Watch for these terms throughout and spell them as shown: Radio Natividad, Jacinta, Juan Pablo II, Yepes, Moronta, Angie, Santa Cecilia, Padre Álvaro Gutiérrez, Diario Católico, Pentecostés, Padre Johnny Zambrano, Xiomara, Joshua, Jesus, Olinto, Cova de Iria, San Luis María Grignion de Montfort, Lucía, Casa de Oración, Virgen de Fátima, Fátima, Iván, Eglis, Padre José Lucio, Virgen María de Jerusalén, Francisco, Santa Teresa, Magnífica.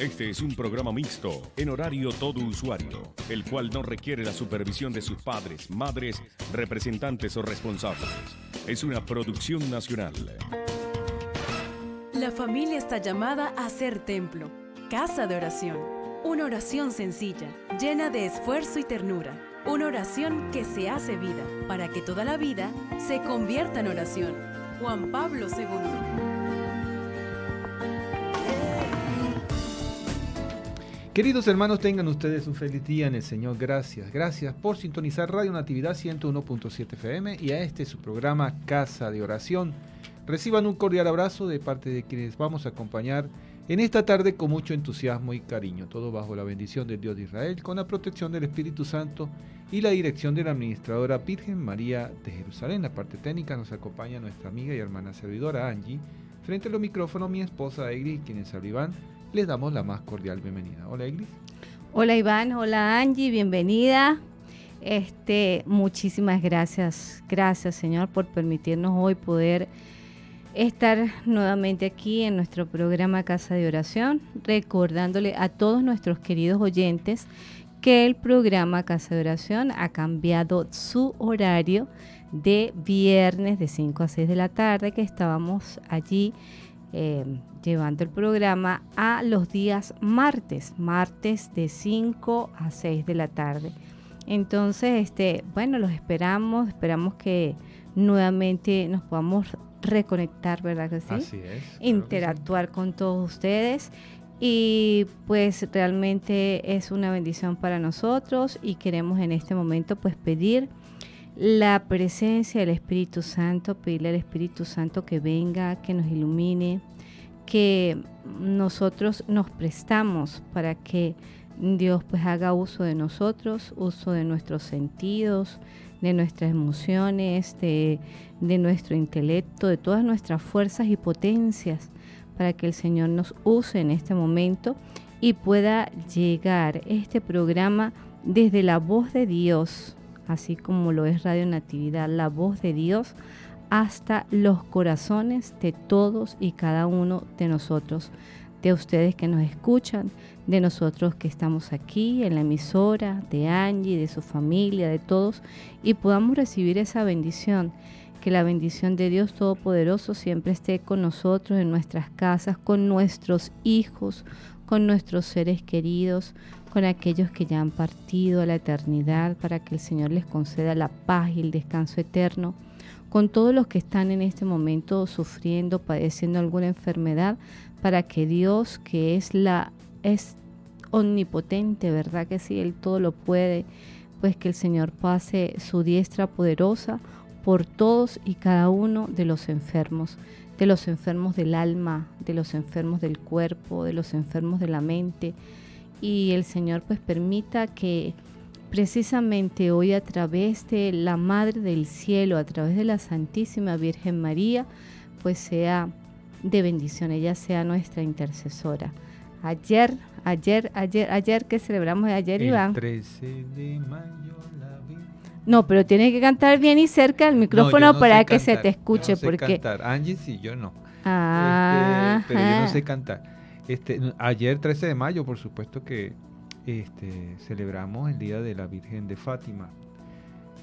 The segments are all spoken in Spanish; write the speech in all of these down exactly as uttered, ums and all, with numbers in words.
Este es un programa mixto, en horario todo usuario, el cual no requiere la supervisión de sus padres, madres, representantes o responsables. Es una producción nacional. La familia está llamada a ser templo, casa de oración. Una oración sencilla, llena de esfuerzo y ternura. Una oración que se hace vida, para que toda la vida se convierta en oración. Juan Pablo segundo. Queridos hermanos, tengan ustedes un feliz día en el Señor. Gracias, gracias por sintonizar Radio Natividad ciento uno punto siete F M y a este su programa Casa de Oración. Reciban un cordial abrazo de parte de quienes vamos a acompañar en esta tarde con mucho entusiasmo y cariño, todo bajo la bendición del Dios de Israel, con la protección del Espíritu Santo y la dirección de la administradora Virgen María de Jerusalén. En la parte técnica nos acompaña nuestra amiga y hermana servidora Angie. Frente a los micrófonos, mi esposa Eglis, quienes habla Iván. Les damos la más cordial bienvenida. Hola, Eglis. Hola, Iván. Hola, Angie. Bienvenida. Este, muchísimas gracias. Gracias, Señor, por permitirnos hoy poder estar nuevamente aquí en nuestro programa Casa de Oración, recordándole a todos nuestros queridos oyentes que el programa Casa de Oración ha cambiado su horario de viernes de cinco a seis de la tarde, que estábamos allí Eh, llevando el programa a los días martes, martes de cinco a seis de la tarde. Entonces, este, bueno, los esperamos, esperamos que nuevamente nos podamos reconectar, ¿verdad que sí? Así es. Interactuar con todos ustedes y pues realmente es una bendición para nosotros y queremos en este momento pues pedir la presencia del Espíritu Santo, pedirle al Espíritu Santo que venga, que nos ilumine, que nosotros nos prestamos para que Dios pues haga uso de nosotros, uso de nuestros sentidos, de nuestras emociones, de, de nuestro intelecto, de todas nuestras fuerzas y potencias, para que el Señor nos use en este momento y pueda llegar este programa desde la voz de Dios, así como lo es Radio Natividad, la voz de Dios, hasta los corazones de todos y cada uno de nosotros, de ustedes que nos escuchan, de nosotros que estamos aquí en la emisora, de Angie, de su familia, de todos, y podamos recibir esa bendición, que la bendición de Dios Todopoderoso siempre esté con nosotros, en nuestras casas, con nuestros hijos, con nuestros seres queridos, con aquellos que ya han partido a la eternidad, para que el Señor les conceda la paz y el descanso eterno, con todos los que están en este momento sufriendo, padeciendo alguna enfermedad, para que Dios, que es la es omnipotente, ¿verdad que sí? Él todo lo puede, pues que el Señor pase su diestra poderosa por todos y cada uno de los enfermos, de los enfermos del alma, de los enfermos del cuerpo, de los enfermos de la mente, y el Señor pues permita que precisamente hoy, a través de la Madre del Cielo, a través de la Santísima Virgen María, pues sea de bendición, ella sea nuestra intercesora. Ayer, ayer, ayer, ayer, que celebramos ayer, el Iván. trece de mayo la Virgen. No, pero tienes que cantar bien y cerca del micrófono no, no para que cantar, se te escuche. Yo no sé porque... cantar, Angie sí, yo no. Ah, este, pero yo no sé cantar. Este, ayer trece de mayo, por supuesto que este, celebramos el Día de la Virgen de Fátima,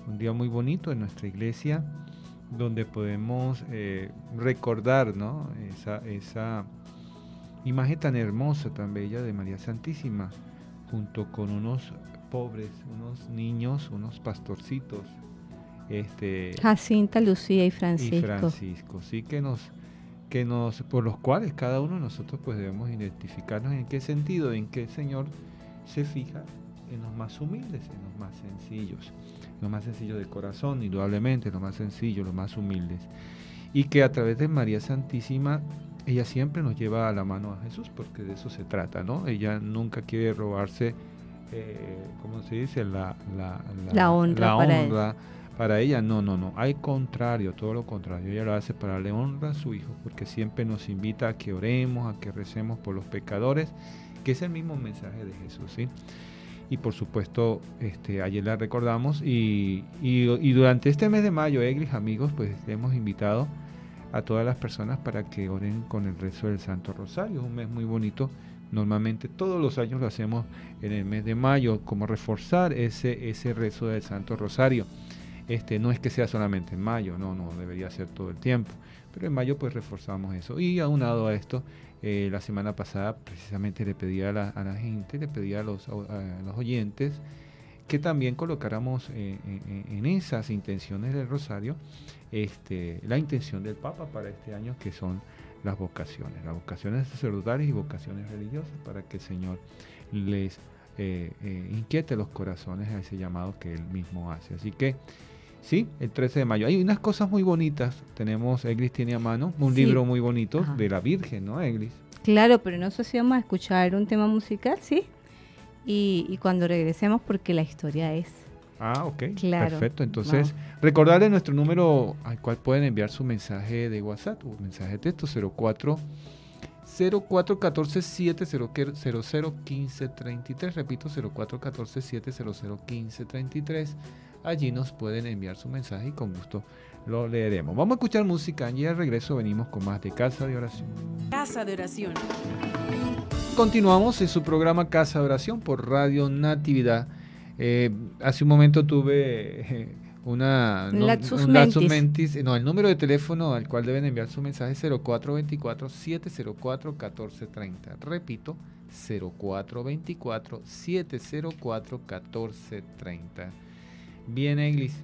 un día muy bonito en nuestra iglesia, donde podemos eh, recordar, ¿no?, esa, esa imagen tan hermosa, tan bella de María Santísima, junto con unos pobres, unos niños, unos pastorcitos, este, Jacinta, Lucía y Francisco. Y Francisco, sí, que nos... que nos, por los cuales cada uno de nosotros pues debemos identificarnos. ¿En qué sentido? En que el Señor se fija en los más humildes, en los más sencillos, los más sencillos de corazón, indudablemente, los más sencillos, los más humildes. Y que a través de María Santísima, ella siempre nos lleva a la mano a Jesús, porque de eso se trata, ¿no? Ella nunca quiere robarse, eh, ¿cómo se dice? La, la, la, la honra, la honra para él. Para ella, no, no, no, al contrario, todo lo contrario, ella lo hace para darle honra a su Hijo, porque siempre nos invita a que oremos, a que recemos por los pecadores, que es el mismo mensaje de Jesús, ¿sí? Y por supuesto, este, ayer la recordamos, y, y, y durante este mes de mayo, Eglis, amigos, pues hemos invitado a todas las personas para que oren con el rezo del Santo Rosario. Es un mes muy bonito, Normalmente todos los años lo hacemos en el mes de mayo, como reforzar ese, ese rezo del Santo Rosario. Este, no es que sea solamente en mayo, no, no, debería ser todo el tiempo. Pero en mayo pues reforzamos eso. Y aunado a esto, eh, la semana pasada precisamente le pedí a la, a la gente, le pedí a los, a los oyentes que también colocáramos eh, en, en esas intenciones del Rosario este, la intención del Papa para este año, que son las vocaciones, las vocaciones sacerdotales y vocaciones religiosas, para que el Señor les eh, eh, inquiete los corazones a ese llamado que Él mismo hace. Así que, sí, el trece de mayo. Hay unas cosas muy bonitas. Tenemos, Eglis tiene a mano un sí. libro muy bonito. Ajá. De la Virgen, ¿no, Eglis? Claro, pero nosotros sí vamos a escuchar un tema musical, ¿sí? Y, y cuando regresemos, porque la historia es... Ah, ok, claro. Perfecto. Entonces, vamos. Recordarle nuestro número al cual pueden enviar su mensaje de WhatsApp o mensaje de texto, cero cuatro, cero cuatro uno cuatro, siete cero cero uno cinco tres tres. Repito, cero cuatro uno cuatro, siete cero cero uno cinco tres tres. Allí nos pueden enviar su mensaje y con gusto lo leeremos. Vamos a escuchar música, Angie, y al regreso venimos con más de Casa de Oración. Casa de Oración. Continuamos en su programa Casa de Oración por Radio Natividad. Eh, hace un momento tuve una, no, Laxus un Laxus mentis. mentis. No, el número de teléfono al cual deben enviar su mensaje es cero cuatro dos cuatro, siete cero cuatro, uno cuatro tres cero. Repito, cero cuatro dos cuatro, siete cero cuatro, uno cuatro tres cero. Bien, Eglis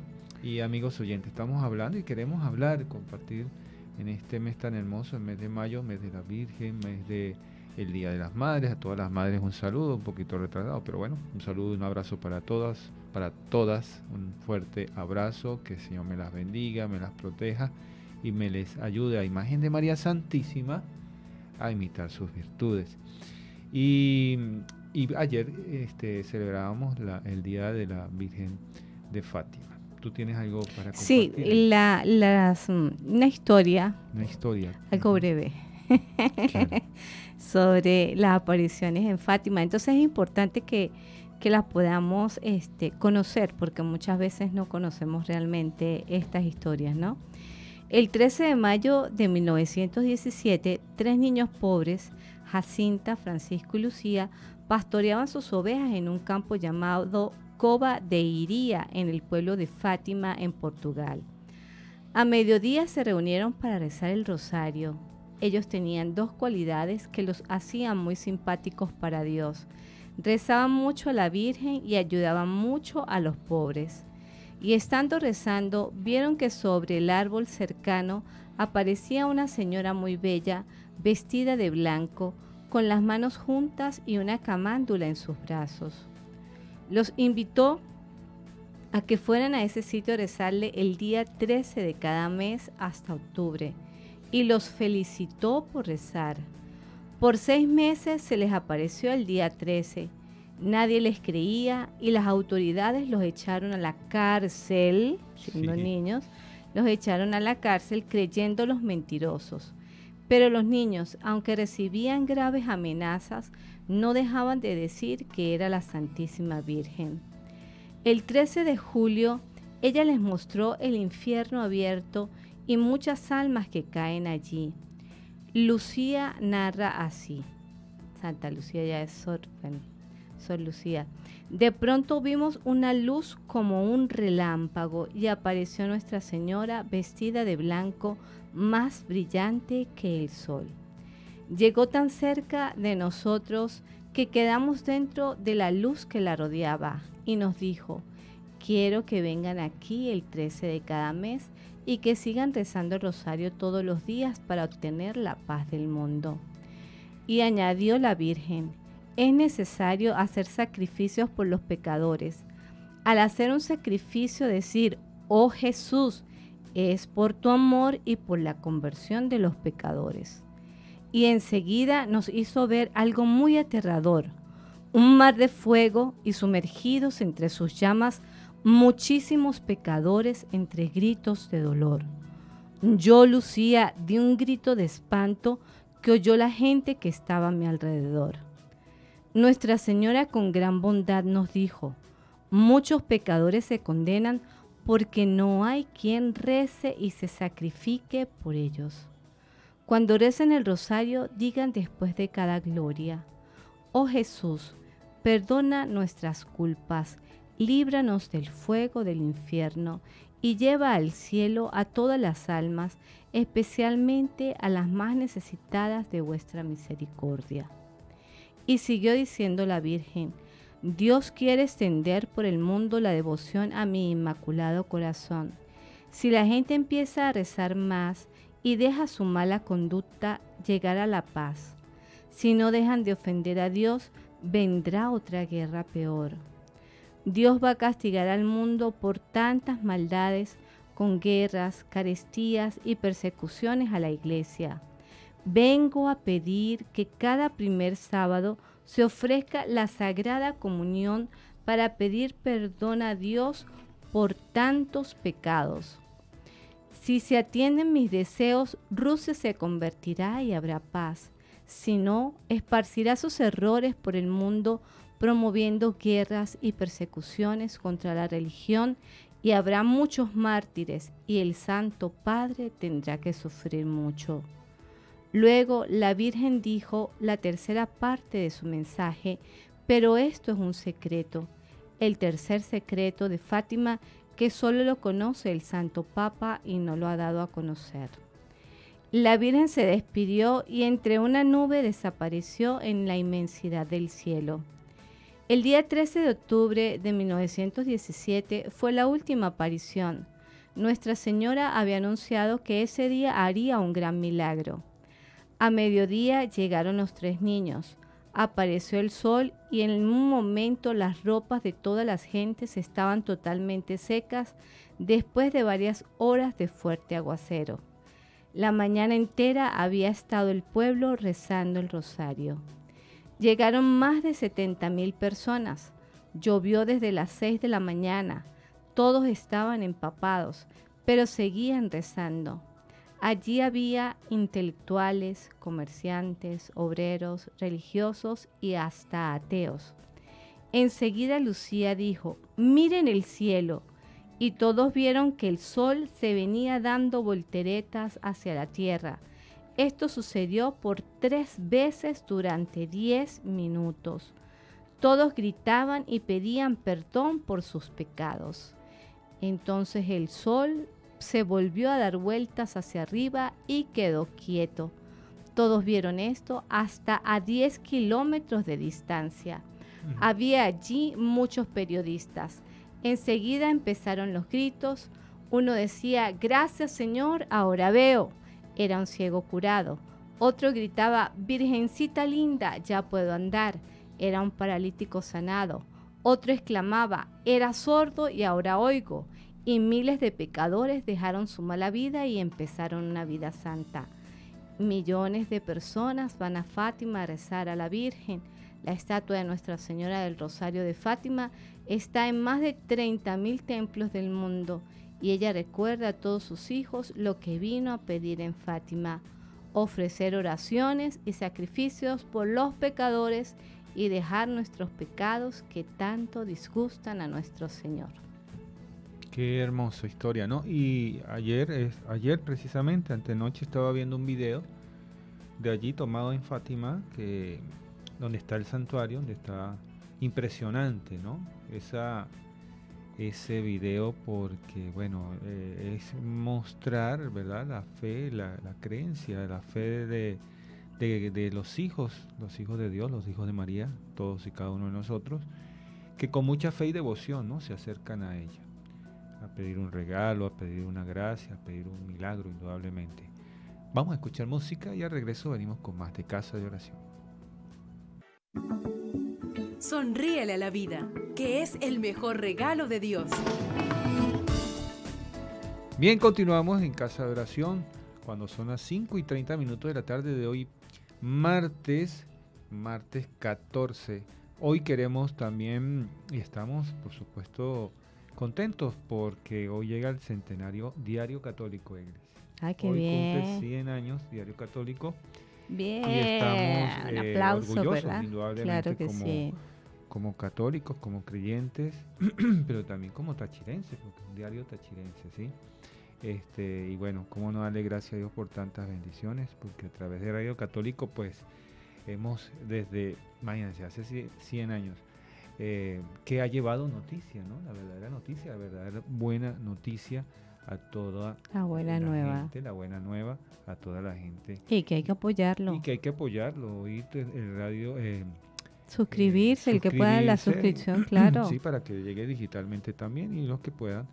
y amigos oyentes, estamos hablando y queremos hablar, compartir en este mes tan hermoso, el mes de mayo, mes de la Virgen, mes de el Día de las Madres. A todas las madres un saludo, un poquito retrasado, pero bueno, un saludo y un abrazo para todas, para todas, un fuerte abrazo, que el Señor me las bendiga, me las proteja y me les ayude a imagen de María Santísima a imitar sus virtudes. Y, y ayer este, celebrábamos la, el Día de la Virgen de Fátima. ¿Tú tienes algo para compartir? Sí, la, las, una historia. Una historia. Algo breve. Claro. Sobre las apariciones en Fátima. Entonces es importante que, que las podamos este, conocer, porque muchas veces no conocemos realmente estas historias, ¿no? El trece de mayo de mil novecientos diecisiete, tres niños pobres, Jacinta, Francisco y Lucía, pastoreaban sus ovejas en un campo llamado Cova de Iria, en el pueblo de Fátima, en Portugal. A mediodía se reunieron para rezar el rosario. Ellos tenían dos cualidades que los hacían muy simpáticos para Dios. Rezaban mucho a la Virgen y ayudaban mucho a los pobres. Y estando rezando, vieron que sobre el árbol cercano aparecía una señora muy bella, vestida de blanco, con las manos juntas y una camándula en sus brazos. Los invitó a que fueran a ese sitio a rezarle el día trece de cada mes hasta octubre. Y los felicitó por rezar. Por seis meses se les apareció el día trece. Nadie les creía y las autoridades los echaron a la cárcel, siendo sí. niños, los echaron a la cárcel creyéndolos mentirosos. Pero los niños, aunque recibían graves amenazas, no dejaban de decir que era la Santísima Virgen. El trece de julio, ella les mostró el infierno abierto y muchas almas que caen allí. Lucía narra así. Santa Lucía ya es Sor, bueno, Sor Lucía. De pronto vimos una luz como un relámpago y apareció Nuestra Señora vestida de blanco, más brillante que el sol. Llegó tan cerca de nosotros que quedamos dentro de la luz que la rodeaba y nos dijo: quiero que vengan aquí el trece de cada mes y que sigan rezando el rosario todos los días para obtener la paz del mundo. Y añadió la Virgen: es necesario hacer sacrificios por los pecadores. Al hacer un sacrificio, decir: oh Jesús, es por tu amor y por la conversión de los pecadores. Y enseguida nos hizo ver algo muy aterrador, un mar de fuego y sumergidos entre sus llamas muchísimos pecadores entre gritos de dolor. Yo, Lucía, di un grito de espanto que oyó la gente que estaba a mi alrededor. Nuestra Señora con gran bondad nos dijo: muchos pecadores se condenan porque no hay quien rece y se sacrifique por ellos. Cuando recen el rosario, digan después de cada gloria: Oh Jesús, perdona nuestras culpas, líbranos del fuego del infierno y lleva al cielo a todas las almas, especialmente a las más necesitadas de vuestra misericordia. Y siguió diciendo la Virgen, Dios quiere extender por el mundo la devoción a mi Inmaculado Corazón. Si la gente empieza a rezar más y deja su mala conducta, llegar a la paz. Si no dejan de ofender a Dios, vendrá otra guerra peor. Dios va a castigar al mundo por tantas maldades, con guerras, carestías y persecuciones a la Iglesia. Vengo a pedir que cada primer sábado se ofrezca la Sagrada Comunión para pedir perdón a Dios por tantos pecados. Si se atienden mis deseos, Rusia se convertirá y habrá paz. Si no, esparcirá sus errores por el mundo, promoviendo guerras y persecuciones contra la religión, y habrá muchos mártires, y el Santo Padre tendrá que sufrir mucho. Luego la Virgen dijo la tercera parte de su mensaje, pero esto es un secreto, el tercer secreto de Fátima, que solo lo conoce el Santo Papa y no lo ha dado a conocer. La Virgen se despidió y entre una nube desapareció en la inmensidad del cielo. El día trece de octubre de mil novecientos diecisiete fue la última aparición. Nuestra Señora había anunciado que ese día haría un gran milagro. A mediodía llegaron los tres niños. Apareció el sol y en un momento las ropas de todas las gentes estaban totalmente secas después de varias horas de fuerte aguacero. La mañana entera había estado el pueblo rezando el rosario. Llegaron más de setenta mil personas. Llovió desde las seis de la mañana. Todos estaban empapados, pero seguían rezando. Allí había intelectuales, comerciantes, obreros, religiosos y hasta ateos. Enseguida Lucía dijo, «Miren el cielo». Y todos vieron que el sol se venía dando volteretas hacia la tierra. Esto sucedió por tres veces durante diez minutos. Todos gritaban y pedían perdón por sus pecados. Entonces el sol se volvió a dar vueltas hacia arriba y quedó quieto. Todos vieron esto hasta a diez kilómetros de distancia. Uh-huh. Había allí muchos periodistas. Enseguida empezaron los gritos. Uno decía, «Gracias, Señor, ahora veo». Era un ciego curado. Otro gritaba, «Virgencita linda, ya puedo andar». Era un paralítico sanado. Otro exclamaba, «Era sordo y ahora oigo». Y miles de pecadores dejaron su mala vida y empezaron una vida santa. Millones de personas van a Fátima a rezar a la Virgen. La estatua de Nuestra Señora del Rosario de Fátima está en más de treinta mil templos del mundo y ella recuerda a todos sus hijos lo que vino a pedir en Fátima, ofrecer oraciones y sacrificios por los pecadores y dejar nuestros pecados que tanto disgustan a nuestro Señor. Qué hermosa historia, ¿no? Y ayer, es, ayer precisamente, antenoche, estaba viendo un video de allí tomado en Fátima, que, donde está el santuario, donde está... Impresionante, ¿no? Esa, ese video porque, bueno, eh, es mostrar, ¿verdad? La fe, la, la creencia, la fe de, de, de los hijos, los hijos de Dios, los hijos de María, todos y cada uno de nosotros, que con mucha fe y devoción, ¿no? Se acercan a ella, a pedir un regalo, a pedir una gracia, a pedir un milagro, indudablemente. Vamos a escuchar música y al regreso venimos con más de Casa de Oración. Sonríele a la vida, que es el mejor regalo de Dios. Bien, continuamos en Casa de Oración, cuando son las cinco y treinta minutos de la tarde de hoy, martes, martes catorce. Hoy queremos también, y estamos por supuesto contentos, porque hoy llega el centenario Diario Católico, Eglis. ¡Ay, qué hoy bien! Hoy cumple cien años Diario Católico. Bien, y estamos un aplauso, eh, orgullosos, ¿verdad? Indudablemente, claro que como, sí. Como católicos, como creyentes, pero también como tachirenses, porque es un diario tachirense, ¿sí? Este, y bueno, cómo no darle gracias a Dios por tantas bendiciones, porque a través de Radio Católico, pues, hemos desde, imagínense, hace cien años, eh, que ha llevado noticia, ¿no? La verdadera noticia, la verdadera buena noticia a toda la buena nueva gente, la buena nueva a toda la gente. Y que hay que apoyarlo. Y que hay que apoyarlo, oír el radio... Eh, suscribirse, eh, suscribirse, el que pueda la suscripción, claro. Sí, para que llegue digitalmente también y los que puedan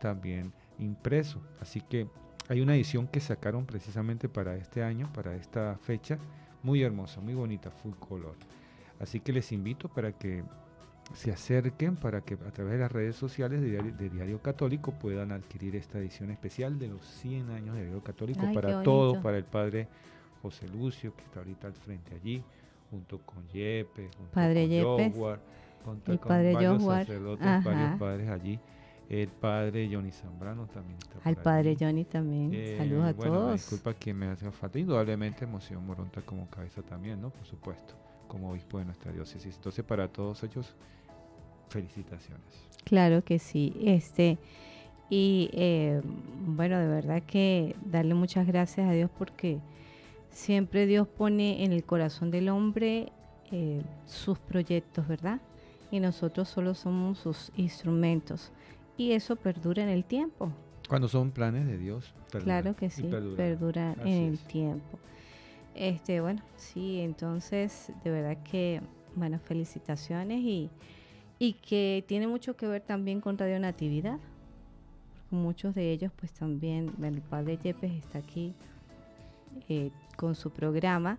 también impreso. Así que hay una edición que sacaron precisamente para este año, para esta fecha, muy hermosa, muy bonita, full color. Así que les invito para que se acerquen, para que a través de las redes sociales de Diario, de Diario Católico puedan adquirir esta edición especial de los cien años de Diario Católico. Ay, para todos, para el Padre José Lucio, que está ahorita al frente allí, junto con Yepes, junto Padre con Joshua, junto con Padre varios Joshua. sacerdotes, Ajá. varios padres allí. El Padre Johnny Zambrano también está Al Padre Johnny también. Eh, Saludos a bueno, todos. Disculpa que me hace falta. Indudablemente, Monseñor Moronta como cabeza también, ¿no? Por supuesto, como obispo de nuestra diócesis. Entonces, para todos ellos, felicitaciones. Claro que sí. Este, y eh, bueno, de verdad que darle muchas gracias a Dios porque siempre Dios pone en el corazón del hombre eh, sus proyectos, ¿verdad? Y nosotros solo somos sus instrumentos. Y eso perdura en el tiempo. Cuando son planes de Dios. Claro que sí, perdura, perdura en el tiempo. Este, bueno, sí, entonces, de verdad que, bueno, felicitaciones y, y que tiene mucho que ver también con Radio Natividad. Muchos de ellos, pues también, el padre Yepes está aquí eh, con su programa.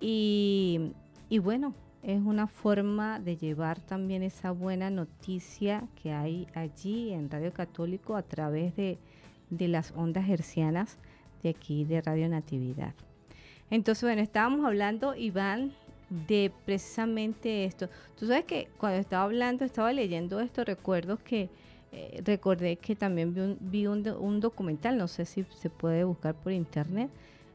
Y, y bueno, es una forma de llevar también esa buena noticia que hay allí en Radio Católico a través de, de las ondas hercianas de aquí de Radio Natividad. Entonces, bueno, estábamos hablando, Iván, de precisamente esto. Tú sabes que cuando estaba hablando, estaba leyendo esto, recuerdo que, eh, recordé que también vi, un, vi un, un documental, no sé si se puede buscar por internet,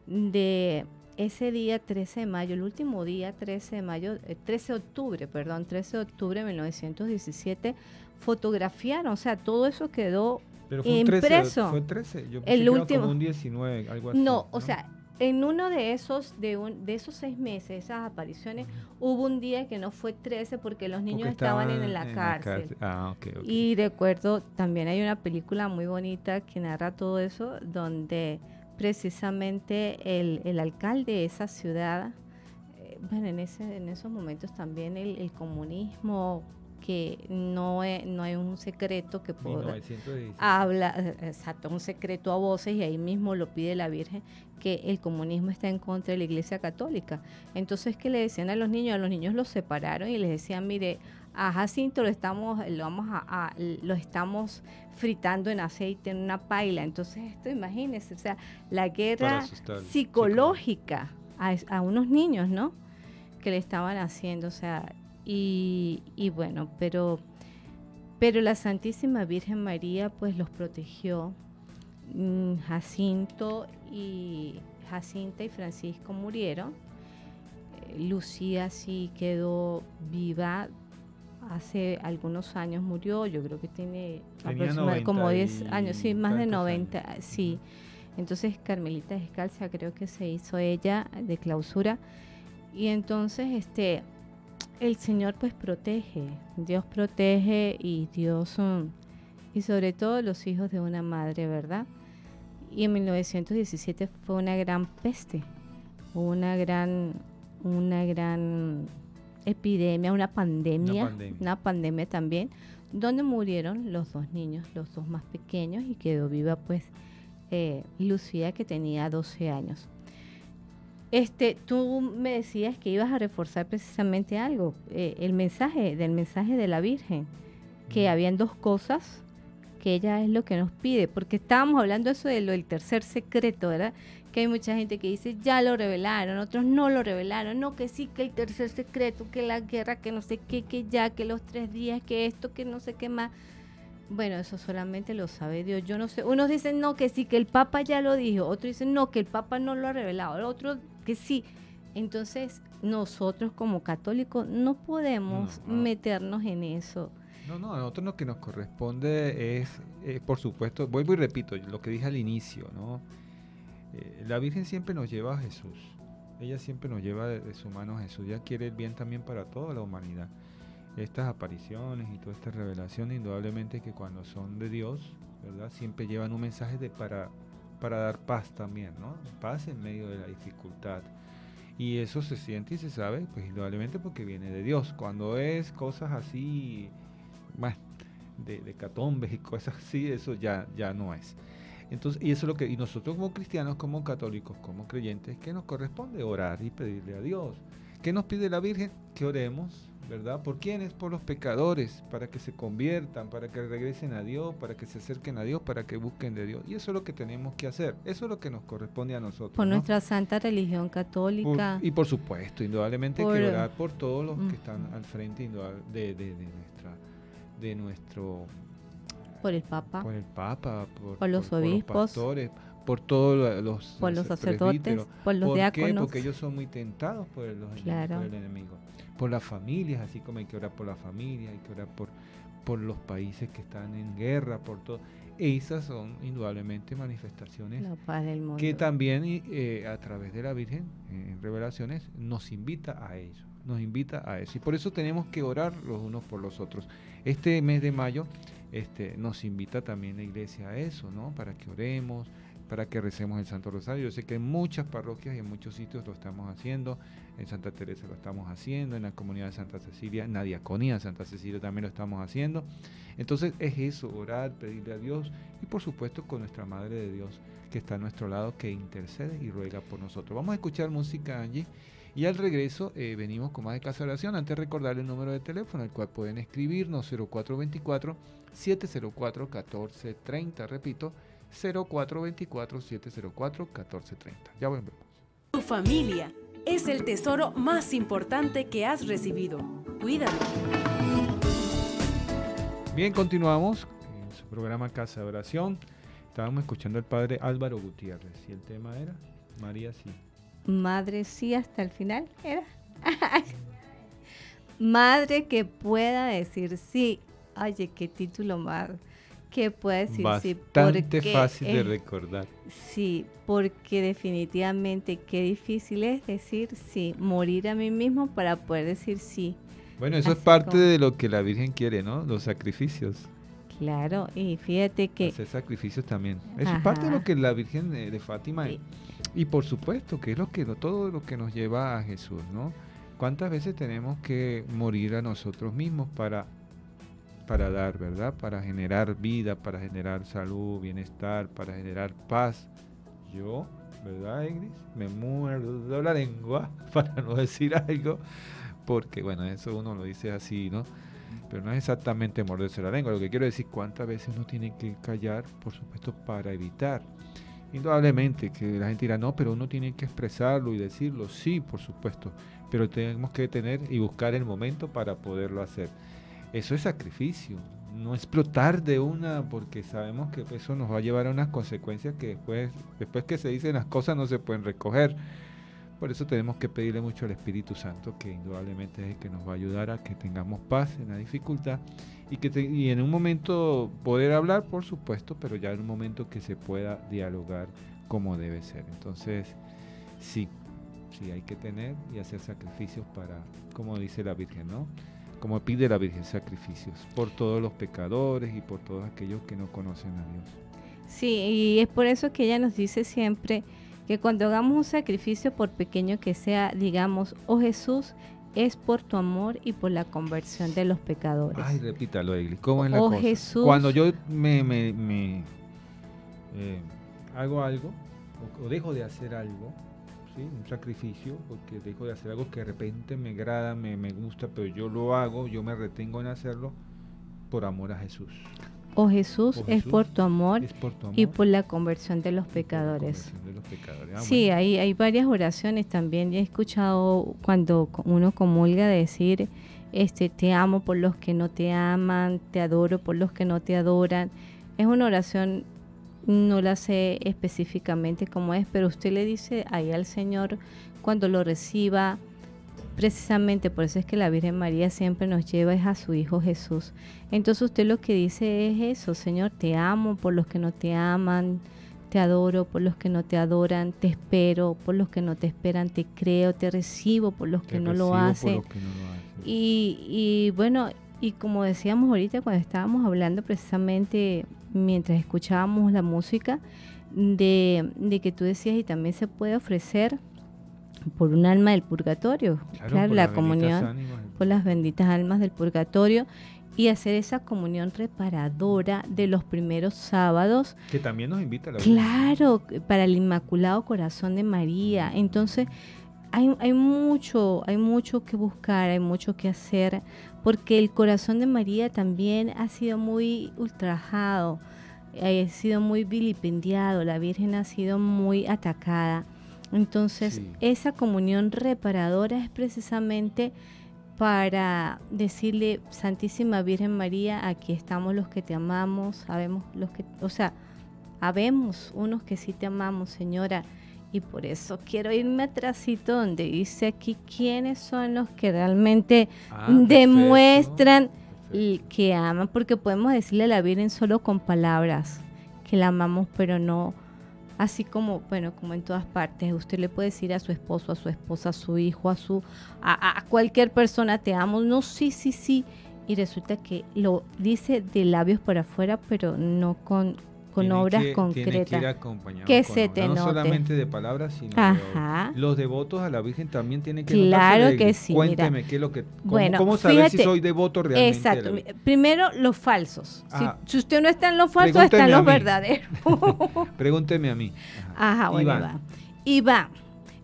de... Ese día trece de mayo, el último día trece de mayo, trece de octubre, perdón, trece de octubre de mil novecientos diecisiete, fotografiaron, o sea, todo eso quedó impreso. Fue trece, yo pensé el que último, era como un diecinueve, algo así. No, o ¿no? sea, en uno de esos, de, un, de esos seis meses, esas apariciones, uh-huh. hubo un día que no fue trece porque los niños porque estaban, estaban en la en cárcel. La cárcel. Ah, okay, okay. Y recuerdo, también hay una película muy bonita que narra todo eso, donde... precisamente el, el alcalde de esa ciudad, eh, bueno, en, ese, en esos momentos también el, el comunismo, que no es, no hay un secreto que pueda habla, exacto, un secreto a voces, y ahí mismo lo pide la Virgen, que el comunismo está en contra de la Iglesia Católica. Entonces, ¿qué le decían a los niños? A los niños los separaron y les decían, mire, a Jacinto lo estamos, lo vamos a, a, lo estamos fritando en aceite en una paila. Entonces esto, imagínense, o sea, la guerra psicológica a, a unos niños, ¿no? Que le estaban haciendo, o sea, y, y bueno, pero, pero la Santísima Virgen María pues los protegió. Jacinto y Jacinta y Francisco murieron. Lucía sí quedó viva. Hace algunos años murió, yo creo que tiene aproximadamente como diez años, sí, más de noventa, años. Sí. Entonces, Carmelita Descalza, creo que se hizo ella de clausura. Y entonces, este, el Señor pues protege, Dios protege y Dios, um, y sobre todo los hijos de una madre, ¿verdad? Y en mil novecientos diecisiete fue una gran peste, una gran, una gran... epidemia, una pandemia, una pandemia, una pandemia también, donde murieron los dos niños, los dos más pequeños, y quedó viva pues eh, Lucía, que tenía doce años. Este, tú me decías que ibas a reforzar precisamente algo, eh, el mensaje, del mensaje de la Virgen, que mm. habían dos cosas, que ella es lo que nos pide, porque estábamos hablando eso de lo del tercer secreto, ¿verdad? Que hay mucha gente que dice, ya lo revelaron, otros no lo revelaron, no, que sí, que el tercer secreto, que la guerra, que no sé qué, que ya, que los tres días, que esto, que no sé qué más. Bueno, eso solamente lo sabe Dios, yo no sé. Unos dicen, no, que sí, que el Papa ya lo dijo, otros dicen, no, que el Papa no lo ha revelado, otros que sí. Entonces, nosotros como católicos no podemos no, no. meternos en eso. No, no, a nosotros lo que nos corresponde es, eh, por supuesto, vuelvo y repito, lo que dije al inicio, ¿no? La Virgen siempre nos lleva a Jesús. Ella siempre nos lleva de, de su mano a Jesús. Ella quiere el bien también para toda la humanidad. Estas apariciones y todas estas revelaciones, indudablemente que cuando son de Dios, ¿verdad?, siempre llevan un mensaje de, para, para dar paz también, ¿no? Paz en medio de la dificultad. Y eso se siente y se sabe, pues indudablemente porque viene de Dios. Cuando es cosas así, bueno, de, de hecatombes y cosas así, eso ya, ya no es. Entonces, y eso es lo que, y nosotros como cristianos, como católicos, como creyentes, ¿qué nos corresponde? Orar y pedirle a Dios. ¿Qué nos pide la Virgen? Que oremos, ¿verdad? ¿Por quiénes? Por los pecadores, para que se conviertan, para que regresen a Dios, para que se acerquen a Dios, para que busquen de Dios. Y eso es lo que tenemos que hacer, eso es lo que nos corresponde a nosotros. Por, ¿no?, nuestra santa religión católica. Por, y por supuesto, indudablemente, por, hay que orar por todos los uh-huh. que están al frente de, de, de, nuestra, de nuestro... Por el Papa. Por el Papa, por, por los por, obispos. Por los pastores, por todos los... Por los sacerdotes, por los ¿Por diáconos. ¿Por qué? Porque ellos son muy tentados por, los claro. enemigos, por el enemigo. Por las familias, así como hay que orar por las familias, hay que orar por, por los países que están en guerra, por todo. Esas son indudablemente manifestaciones que también eh, a través de la Virgen, eh, en revelaciones, nos invita a ello, nos invita a eso. Y por eso tenemos que orar los unos por los otros. Este mes de mayo este, nos invita también la Iglesia a eso, ¿no? Para que oremos, para que recemos el Santo Rosario. Yo sé que en muchas parroquias y en muchos sitios lo estamos haciendo, en Santa Teresa lo estamos haciendo, en la comunidad de Santa Cecilia, en la diaconía de Santa Cecilia también lo estamos haciendo. Entonces es eso, orar, pedirle a Dios y por supuesto con nuestra Madre de Dios que está a nuestro lado, que intercede y ruega por nosotros. Vamos a escuchar música, Angie, y al regreso eh, venimos con más de Casa de Oración. Antes recordarle el número de teléfono al cual pueden escribirnos, cero cuatro dos cuatro, siete cero cuatro, uno cuatro tres cero, repito, cero cuatro dos cuatro, siete cero cuatro, uno cuatro tres cero. Ya volvemos. Tu familia es el tesoro más importante que has recibido. Cuídalo. Bien, continuamos en su programa Casa de Oración. Estábamos escuchando al padre Álvaro Gutiérrez. Y el tema era María sí. Madre sí hasta el final era. Madre que pueda decir sí. Oye, qué título más. Que pueda decir bastante sí, fácil de es, recordar. Sí, porque definitivamente qué difícil es decir sí, morir a mí mismo para poder decir sí. Bueno, eso Así es parte como, de lo que la Virgen quiere, ¿no? Los sacrificios. Claro, y fíjate que... Hacer sacrificios también. Eso ajá. es parte de lo que la Virgen de, de Fátima sí. Y por supuesto que es lo que todo lo que nos lleva a Jesús, ¿no? ¿Cuántas veces tenemos que morir a nosotros mismos para... para dar, ¿verdad? Para generar vida, para generar salud, bienestar, para generar paz. Yo, ¿verdad, Eglis? Me muerdo la lengua para no decir algo, porque, bueno, eso uno lo dice así, ¿no? Pero no es exactamente morderse la lengua. Lo que quiero decir, cuántas veces uno tiene que callar, por supuesto, para evitar. Indudablemente que la gente dirá, no, pero uno tiene que expresarlo y decirlo. Sí, por supuesto, pero tenemos que tener y buscar el momento para poderlo hacer. Eso es sacrificio, no explotar de una, porque sabemos que eso nos va a llevar a unas consecuencias que después, después que se dicen las cosas no se pueden recoger. Por eso tenemos que pedirle mucho al Espíritu Santo, que indudablemente es el que nos va a ayudar a que tengamos paz en la dificultad y, que te, y en un momento poder hablar, por supuesto, pero ya en un momento que se pueda dialogar como debe ser. Entonces, sí, sí hay que tener y hacer sacrificios para, como dice la Virgen, ¿no? Como pide la Virgen, sacrificios por todos los pecadores y por todos aquellos que no conocen a Dios. Sí, y es por eso que ella nos dice siempre que cuando hagamos un sacrificio, por pequeño que sea, digamos, oh Jesús, es por tu amor y por la conversión de los pecadores. Ay, repítalo, Eglis, ¿cómo es la oh cosa? Jesús, cuando yo me, me, me eh, hago algo o, o dejo de hacer algo, ¿sí? Un sacrificio, porque dejo de hacer algo que de repente me agrada, me, me gusta, pero yo lo hago, yo me retengo en hacerlo por amor a Jesús. Oh Jesús, oh, Jesús es, por tu amor, es por tu amor y por la conversión de los pecadores. De los pecadores. Ah, sí, bueno. hay, hay varias oraciones también. He escuchado cuando uno comulga decir, este, te amo por los que no te aman, te adoro por los que no te adoran. Es una oración... No la sé específicamente cómo es, pero usted le dice ahí al Señor cuando lo reciba, precisamente por eso es que la Virgen María siempre nos lleva es a su Hijo Jesús. Entonces usted lo que dice es eso, Señor, te amo por los que no te aman, Te adoro por los que no te adoran, te espero por los que no te esperan, te creo, te recibo por los que no lo hacen. Por los que no lo hacen. Y, y bueno, y como decíamos ahorita cuando estábamos hablando precisamente mientras escuchábamos la música, de, de que tú decías, y también se puede ofrecer por un alma del purgatorio, claro, claro por la comunión, por las benditas almas del purgatorio, y hacer esa comunión reparadora de los primeros sábados. Que también nos invita a la Virgen. Claro, para el Inmaculado Corazón de María. Entonces, hay, hay mucho, hay mucho que buscar, hay mucho que hacer, porque el Corazón de María también ha sido muy ultrajado, ha sido muy vilipendiado, la Virgen ha sido muy atacada. Entonces, sí, esa comunión reparadora es precisamente para decirle, Santísima Virgen María, aquí estamos los que te amamos, sabemos los que, o sea, habemos unos que sí te amamos, Señora, y por eso quiero irme atrásito donde dice aquí quiénes son los que realmente ah, demuestran perfecto. que aman, porque podemos decirle a la Virgen solo con palabras que la amamos, pero no así como, bueno, como en todas partes. Usted le puede decir a su esposo, a su esposa, a su hijo, a su a, a cualquier persona, te amo, no, sí, sí, sí. Y resulta que lo dice de labios para afuera, pero no con, con obras que, concretas. Tiene que, que con se obra, te no note. Solamente de palabras, sino Ajá. de los devotos a la Virgen también tienen que Claro notarse, que sí. Cuénteme mira. qué es lo que... ¿Cómo, bueno, cómo saber fíjate, si soy devoto realmente? Exacto. De Primero, los falsos. Si, si usted no está en los falsos, Pregúnteme están los verdaderos. Pregúnteme a mí. Ajá, Ajá bueno, Iván. Iván.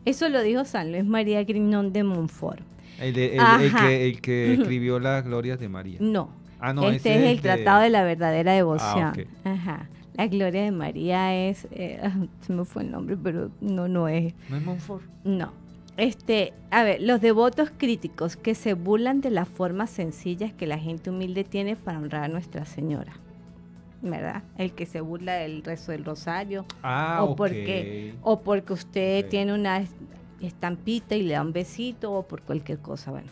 Eso lo dijo San Luis María Grignion de Montfort. El, de, el, el, que, el que escribió las glorias de María. No. Ah, no este es el, el Tratado de... de la verdadera devoción. Ah, okay. Ajá. La gloria de María es, eh, se me fue el nombre, pero no, no es. ¿No es Montfort? No. Este, a ver, los devotos críticos que se burlan de las formas sencillas que la gente humilde tiene para honrar a Nuestra Señora, ¿verdad? El que se burla del rezo del rosario. Ah, o okay. porque O porque usted okay. tiene una estampita y le da un besito o por cualquier cosa, bueno.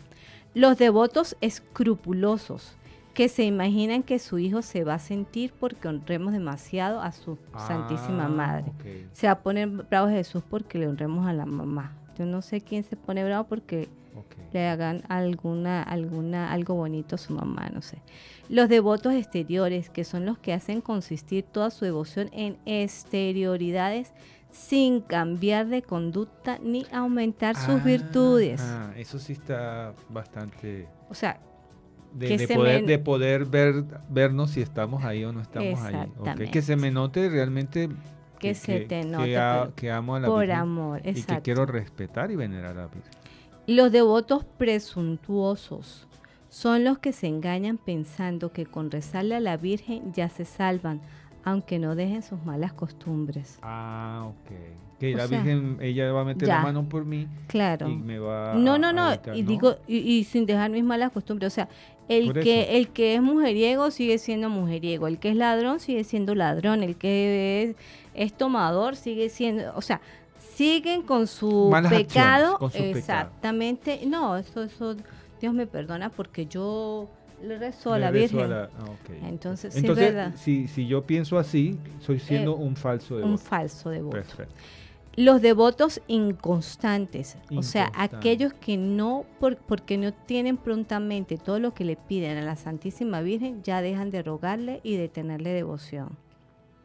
Los devotos escrupulosos, que se imaginan que su hijo se va a sentir porque honremos demasiado a su ah, Santísima Madre. Okay. Se va a poner bravo Jesús porque le honremos a la mamá. Yo no sé quién se pone bravo porque okay. le hagan alguna, alguna, algo bonito a su mamá, no sé. Los devotos exteriores, que son los que hacen consistir toda su devoción en exterioridades sin cambiar de conducta ni aumentar ah, sus virtudes. Ah, eso sí está bastante... O sea... De, de, poder, me... de poder ver vernos si estamos ahí o no estamos ahí. Okay. Que se me note realmente que, que se te note que, a, que amo a la por Virgen amor, y que quiero respetar y venerar a la Virgen. Los devotos presuntuosos son los que se engañan pensando que con rezarle a la Virgen ya se salvan, aunque no dejen sus malas costumbres. Ah, ok. Que la sea, Virgen, ella va a meter ya, la mano por mí claro. y me va No, no, a no, evitar, y ¿no? digo, y, y sin dejar mis malas costumbres. O sea, el que, el que es mujeriego sigue siendo mujeriego, el que es ladrón sigue siendo ladrón, el que es, es tomador sigue siendo, o sea, siguen con su malas pecado. Acciones, con su exactamente. Pecado. No, eso, eso, Dios me perdona porque yo... Le rezo a la Virgen. A la, ah, okay. Entonces, Entonces sí, si, si yo pienso así, soy siendo eh, un falso devoto. Un falso devoto. Perfecto. Los devotos inconstantes, Inconstante. o sea, aquellos que no, por, porque no tienen prontamente todo lo que le piden a la Santísima Virgen, ya dejan de rogarle y de tenerle devoción.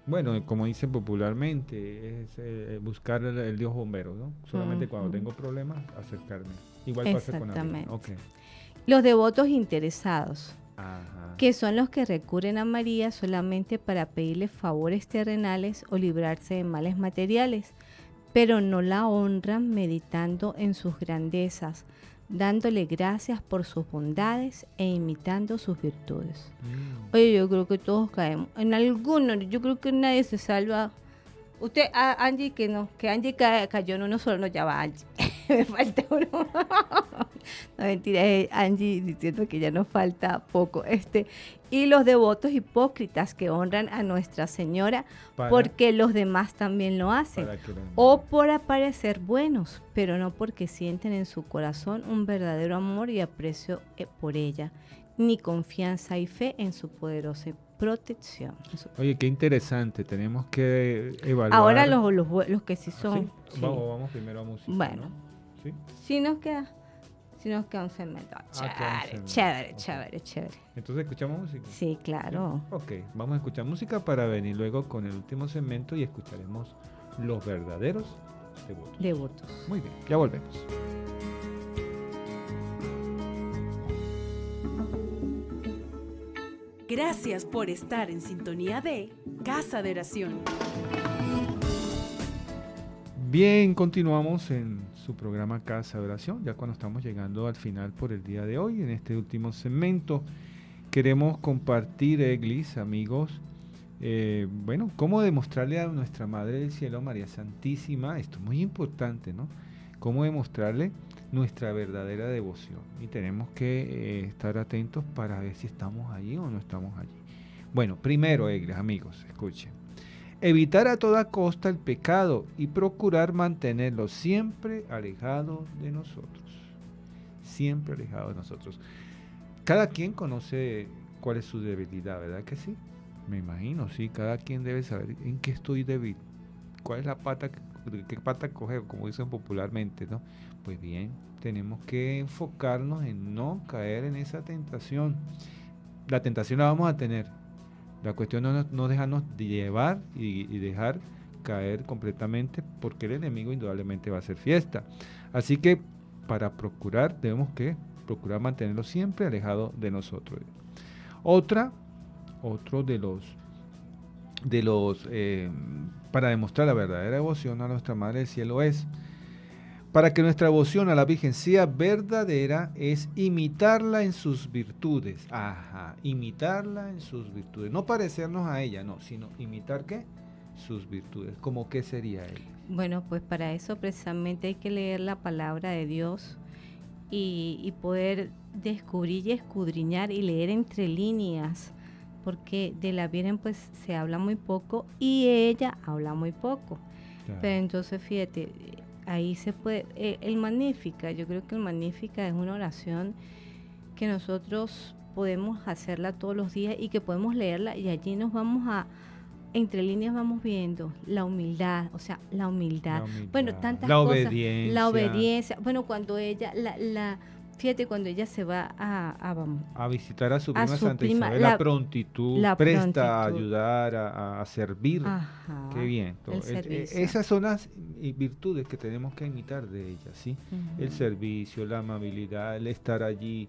Bueno, como dicen popularmente, es eh, buscar el, el Dios bombero, ¿no? Solamente uh-huh. cuando tengo problemas, acercarme. Igual pasa con la Virgen. Okay. Los devotos interesados, Ajá. que son los que recurren a María solamente para pedirle favores terrenales o librarse de males materiales, pero no la honran meditando en sus grandezas, dándole gracias por sus bondades e imitando sus virtudes. Mm. Oye, yo creo que todos caemos en alguno, yo creo que nadie se salva. Usted, a Angie, que no, que Angie ca cayó en uno solo, no, ya va Angie. Me falta uno. No, mentira, es Angie diciendo que ya nos falta poco. Este, y los devotos hipócritas que honran a Nuestra Señora para, porque los demás también lo hacen. Para que la... O por aparecer buenos, pero no porque sienten en su corazón un verdadero amor y aprecio por ella, ni confianza y fe en su poderosa protección. Oye, qué interesante, tenemos que evaluar. Ahora los, los, los que sí son. ¿Sí? Sí. Vamos, vamos primero a música. Bueno, ¿no? ¿Sí? Si nos queda, si nos queda un segmento. Chévere, ah, chévere, chévere, chévere, chévere. Entonces, ¿escuchamos música? Sí, claro. ¿Sí? Ok, vamos a escuchar música para venir luego con el último segmento y escucharemos los verdaderos devotos. Devotos. Muy bien, ya volvemos. Gracias por estar en sintonía de Casa de Oración. Bien, continuamos en su programa Casa de Oración, ya cuando estamos llegando al final por el día de hoy. En este último segmento queremos compartir, Eglis, amigos, eh, bueno, cómo demostrarle a nuestra Madre del Cielo, María Santísima, esto es muy importante, ¿no? Cómo demostrarle nuestra verdadera devoción, y tenemos que eh, estar atentos para ver si estamos allí o no estamos allí. Bueno, primero, Eglis, amigos, escuchen. Evitar a toda costa el pecado y procurar mantenerlo siempre alejado de nosotros. Siempre alejado de nosotros. Cada quien conoce cuál es su debilidad, ¿verdad que sí? Me imagino, sí, cada quien debe saber en qué estoy débil. ¿Cuál es la pata que ¿Qué pata coger? Como dicen popularmente, ¿no? Pues bien, tenemos que enfocarnos en no caer en esa tentación. La tentación la vamos a tener. La cuestión no, no dejarnos llevar y, y dejar caer completamente, porque el enemigo indudablemente va a hacer fiesta. Así que para procurar, debemos que procurar mantenerlo siempre alejado de nosotros. Otra, otro de los... de los eh, para demostrar la verdadera devoción a nuestra Madre del Cielo es, para que nuestra devoción a la Virgen sea verdadera, es imitarla en sus virtudes. Ajá, imitarla en sus virtudes. No parecernos a ella, no, sino imitar, ¿qué? Sus virtudes. ¿Cómo qué sería ella? Bueno, pues para eso precisamente hay que leer la palabra de Dios y, y poder descubrir y escudriñar y leer entre líneas, porque de la Virgen pues se habla muy poco y ella habla muy poco. Claro. Pero entonces fíjate, ahí se puede, eh, el Magnífica, yo creo que el Magnífica es una oración que nosotros podemos hacerla todos los días y que podemos leerla, y allí nos vamos a, entre líneas vamos viendo la humildad, o sea, la humildad, la humildad. Bueno, tantas la cosas, obediencia. la obediencia, bueno, cuando ella, la... la Fíjate, cuando ella se va a, a, vamos, a visitar a su prima a su Santa prima, Isabel, la, la prontitud, la presta prontitud. a ayudar, a, a servir. Ajá, qué bien. Es, esas son las virtudes que tenemos que imitar de ella, ¿sí? Uh-huh. El servicio, la amabilidad, el estar allí,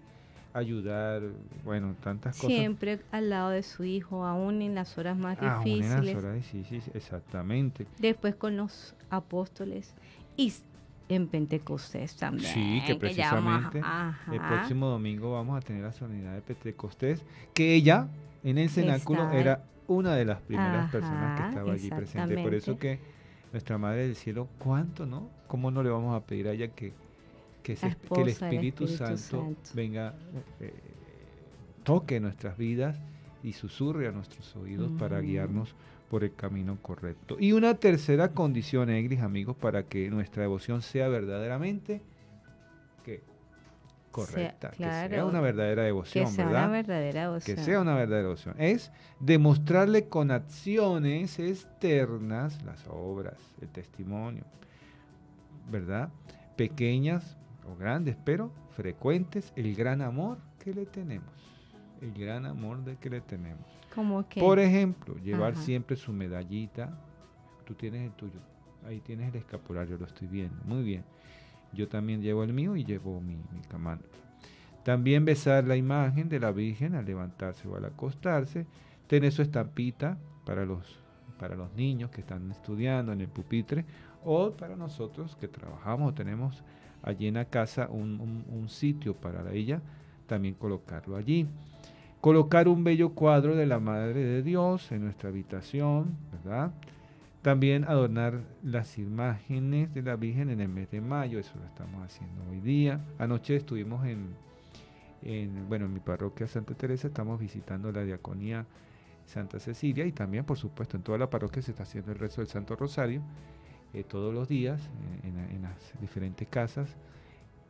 ayudar, bueno, tantas cosas. Siempre al lado de su hijo, aún en las horas más ah, difíciles. Aún en las horas difíciles, exactamente. Después con los apóstoles y... en Pentecostés también. Sí, que precisamente que a, el próximo domingo vamos a tener la solemnidad de Pentecostés, que ella en el cenáculo Está, era una de las primeras ajá, personas que estaba allí presente. Por eso que nuestra Madre del Cielo, ¿cuánto no? ¿Cómo no le vamos a pedir a ella que, que, se, que el Espíritu, Espíritu Santo, Santo venga, eh, toque nuestras vidas y susurre a nuestros oídos mm. para guiarnos por el camino correcto? Y una tercera condición, Eglis, amigos, para que nuestra devoción sea verdaderamente ¿qué? correcta, sea, claro, que sea una verdadera devoción, que sea ¿verdad? Una verdadera devoción. Que sea una verdadera devoción. Es demostrarle con acciones externas las obras, el testimonio, ¿verdad? Pequeñas o grandes, pero frecuentes, el gran amor que le tenemos. El gran amor de que le tenemos. ¿Cómo que? Por ejemplo, llevar Ajá. siempre su medallita. Tú tienes el tuyo. Ahí tienes el escapulario, lo estoy viendo. Muy bien. Yo también llevo el mío y llevo mi, mi camandro. También besar la imagen de la Virgen al levantarse o al acostarse. Tener su estampita para los, para los niños que están estudiando en el pupitre, o para nosotros que trabajamos o tenemos allí en la casa un, un, un sitio para ella, también colocarlo allí. Colocar un bello cuadro de la Madre de Dios en nuestra habitación, ¿verdad? También adornar las imágenes de la Virgen en el mes de mayo, eso lo estamos haciendo hoy día. Anoche estuvimos en, en bueno, en mi parroquia Santa Teresa, estamos visitando la diaconía Santa Cecilia, y también, por supuesto, en toda la parroquia se está haciendo el rezo del Santo Rosario, eh, todos los días, en, en, en las diferentes casas.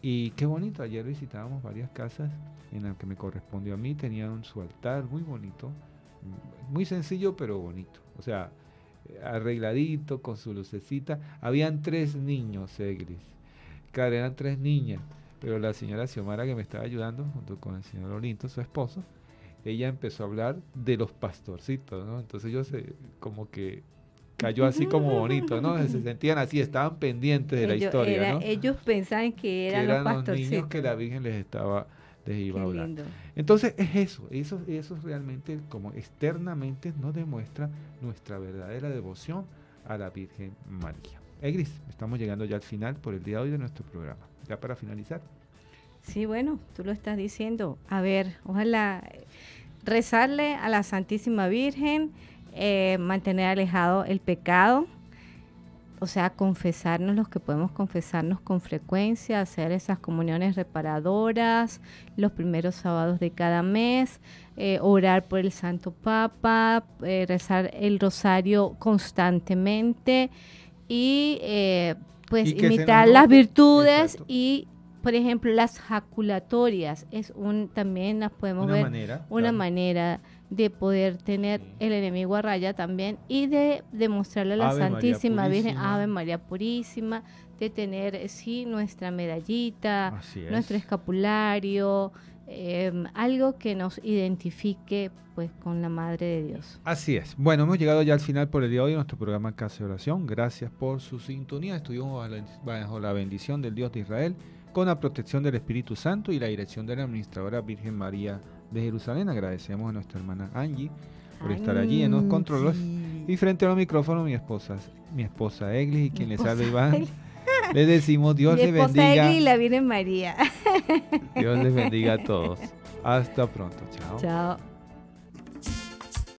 Y qué bonito, ayer visitábamos varias casas en las que me correspondió a mí, tenían su altar muy bonito, muy sencillo pero bonito, o sea, arregladito, con su lucecita. Habían tres niños, Eglis, claro, eran tres niñas, pero la señora Xiomara, que me estaba ayudando junto con el señor Olinto, su esposo, ella empezó a hablar de los pastorcitos, ¿no? Entonces yo se, como que cayó así como bonito, ¿no? Se sentían así, estaban pendientes de ellos, la historia, era, ¿no? Ellos pensaban que eran, que eran los pastorcitos, los niños que la Virgen les estaba, les iba a hablar. Lindo. Entonces es eso, eso, eso realmente como externamente nos demuestra nuestra verdadera devoción a la Virgen María. Eglis, estamos llegando ya al final por el día de hoy de nuestro programa. Ya para finalizar. Sí, bueno, tú lo estás diciendo. A ver, ojalá rezarle a la Santísima Virgen, eh, mantener alejado el pecado, o sea, confesarnos los que podemos confesarnos con frecuencia, hacer esas comuniones reparadoras los primeros sábados de cada mes, eh, orar por el Santo Papa, eh, rezar el rosario constantemente y eh, pues y imitar las virtudes. Exacto. Y por ejemplo, las jaculatorias es un, también las podemos una ver manera, una claro. manera de poder tener sí. el enemigo a raya también, y de demostrarle a la Ave Santísima Virgen, Ave María Purísima, de tener sí nuestra medallita, es. nuestro escapulario, eh, algo que nos identifique pues con la Madre de Dios. Así es. Bueno, hemos llegado ya al final por el día de hoy de nuestro programa Casa de Oración. Gracias por su sintonía. Estuvimos bajo la bendición del Dios de Israel, con la protección del Espíritu Santo y la dirección de la administradora Virgen María de Jerusalén. Agradecemos a nuestra hermana Angie por Angie. estar allí en los controles. Y frente a los micrófonos, mi esposa, mi esposa Eglis, y quien les habla, Iván, les decimos Dios les bendiga. Eglis y la Virgen María. Dios les bendiga a todos. Hasta pronto. Chao. Chao.